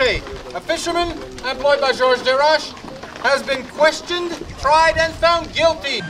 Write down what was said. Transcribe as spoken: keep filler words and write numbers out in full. Derache, a fisherman employed by Georges Derache, has been questioned, tried, and found guilty.